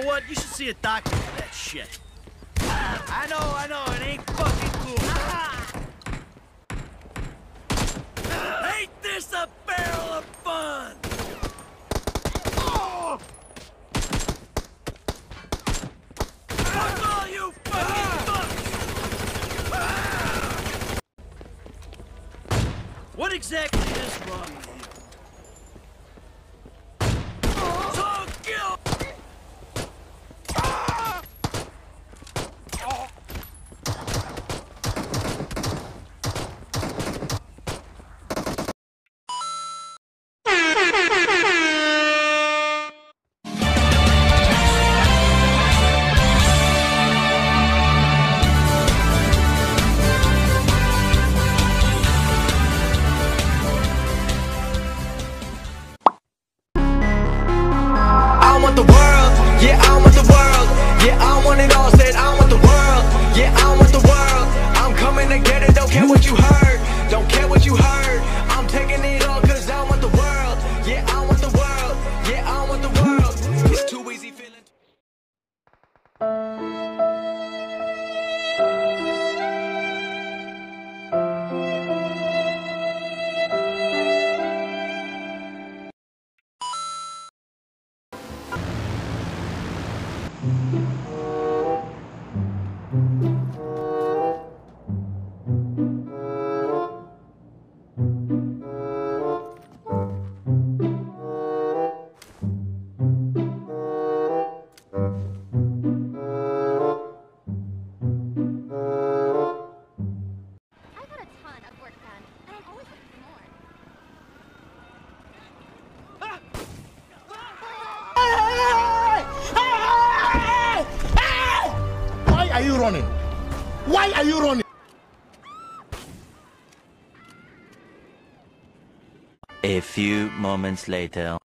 know what? You should see a doctor for that shit. I know, it ain't fucking cool. Ain't this a barrel of fun? Oh! Fuck all you fucking fucks! What exactly is wrong with you? Why are you running? A few moments later.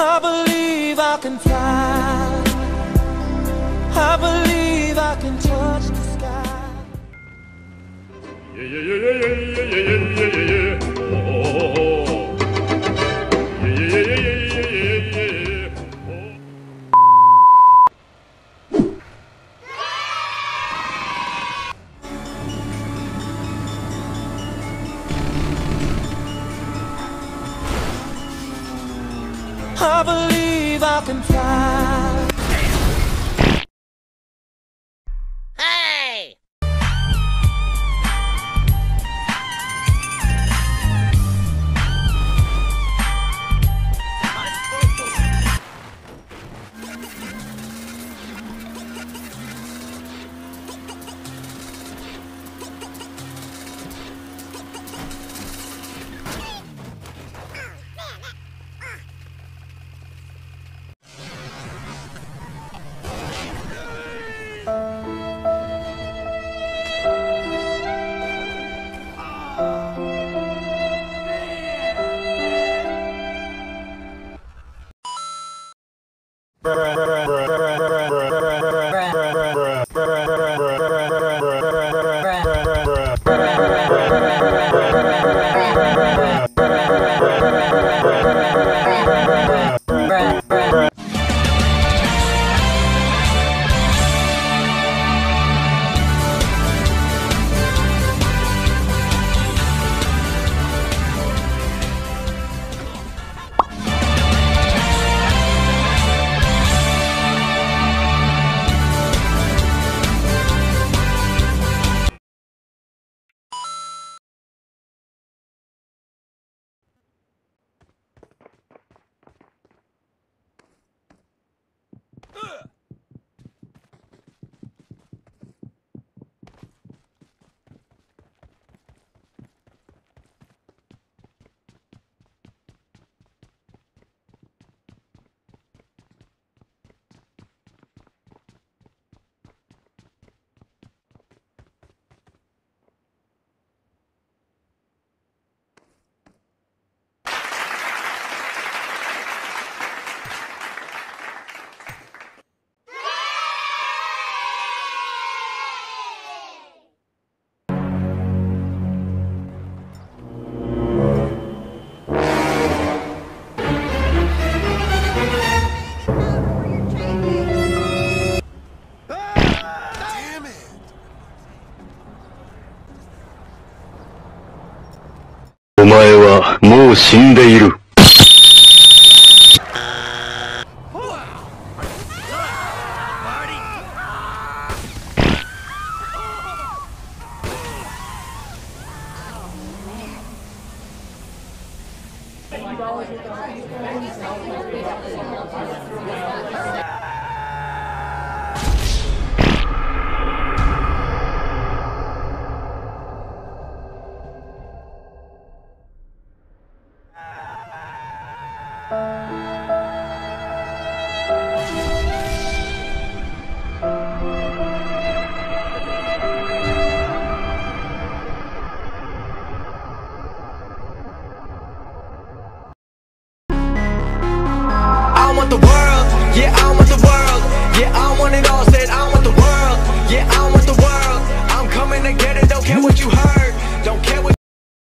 I believe I can fly. I believe I can touch the sky. Yeah, yeah, yeah, yeah, yeah, yeah, yeah, yeah, yeah. I believe I can fly. Hey!お前はもう死んでいる。Don't care what you heard, don't care what